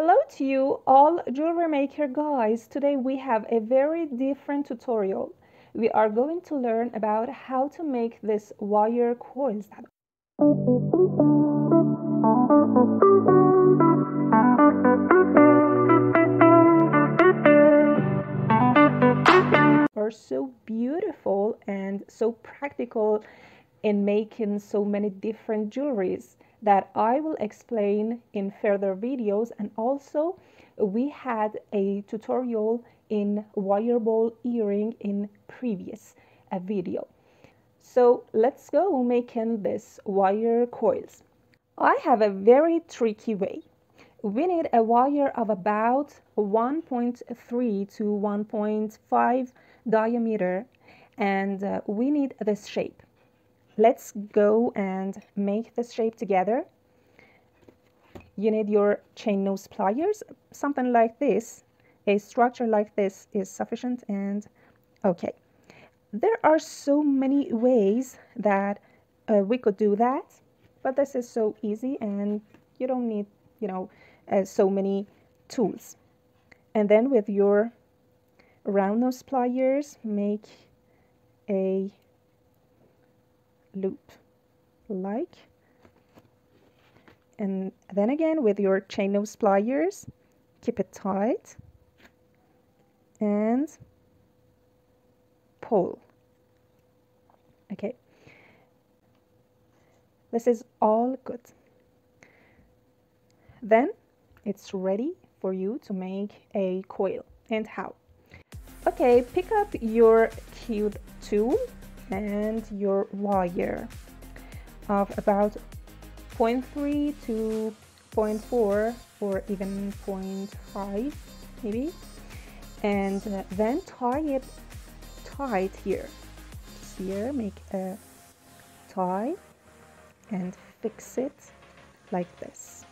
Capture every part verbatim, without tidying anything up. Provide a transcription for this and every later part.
Hello to you all jewelry maker guys. Today we have a very different tutorial. We are going to learn about how to make this wire coils. Are so beautiful and so practical in making so many different jewelries that I will explain in further videos, and also we had a tutorial in wire ball earring in previous uh, video. So let's go making this wire coils. I have a very tricky way. We need a wire of about one point three to one point five diameter, and uh, we need this shape. Let's go and make this shape together. You need your chain nose pliers, something like this. A structure like this is sufficient. And okay, there are so many ways that uh, we could do that, but this is so easy and you don't need, you know, uh, so many tools. And then with your round nose pliers, make a loop like, and then again with your chain nose pliers, keep it tight and pull. Okay, this is all good. Then it's ready for you to make a coil. And how? Okay, pick up your cute tool and your wire of about zero point three to zero point four or even zero point five maybe, and then tie it tight here. Just here, make a tie and fix it like this,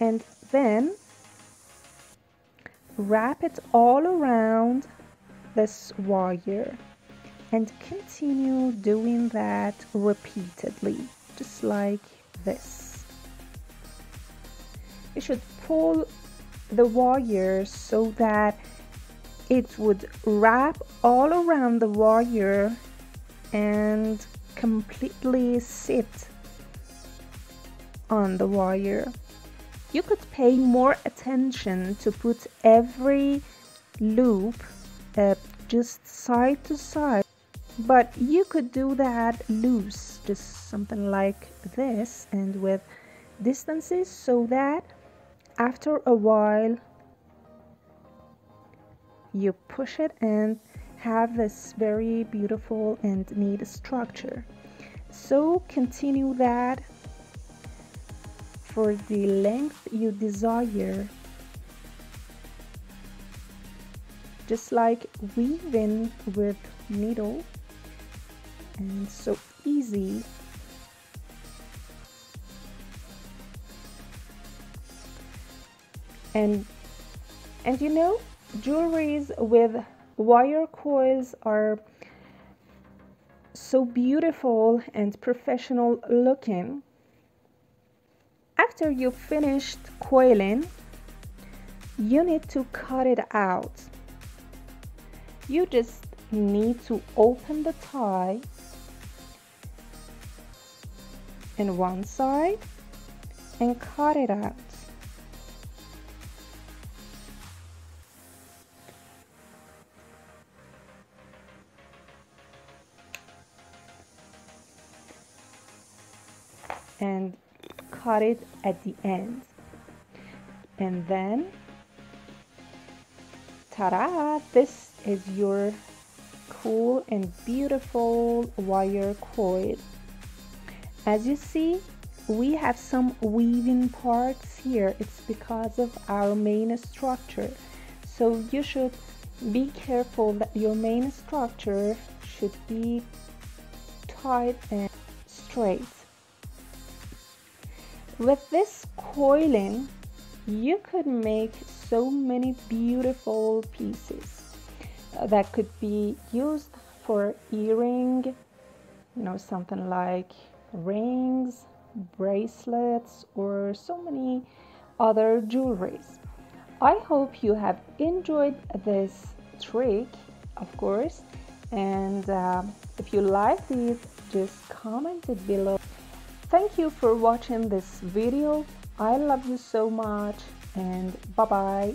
and then wrap it all around this wire. And continue doing that repeatedly, just like this. You should pull the wire so that it would wrap all around the wire and completely sit on the wire. You could pay more attention to put every loop uh, just side to side. But you could do that loose, just something like this, and with distances, so that after a while you push it and have this very beautiful and neat structure. So continue that for the length you desire, just like weaving with needle. And so easy. And and you know, jewelries with wire coils are so beautiful and professional looking. After you finished coiling, you need to cut it out. You just need to open the tie in one side and cut it out. And cut it at the end. And then, ta-da! This is your cool and beautiful wire coil. As you see, we have some weaving parts here. It's because of our main structure, so you should be careful that your main structure should be tight and straight. With this coiling, you could make so many beautiful pieces that could be used for earring, you know, something like rings, bracelets, or so many other jewelries. I hope you have enjoyed this trick, of course, and uh, if you liked it, just comment it below. Thank you for watching this video. I love you so much, and bye bye.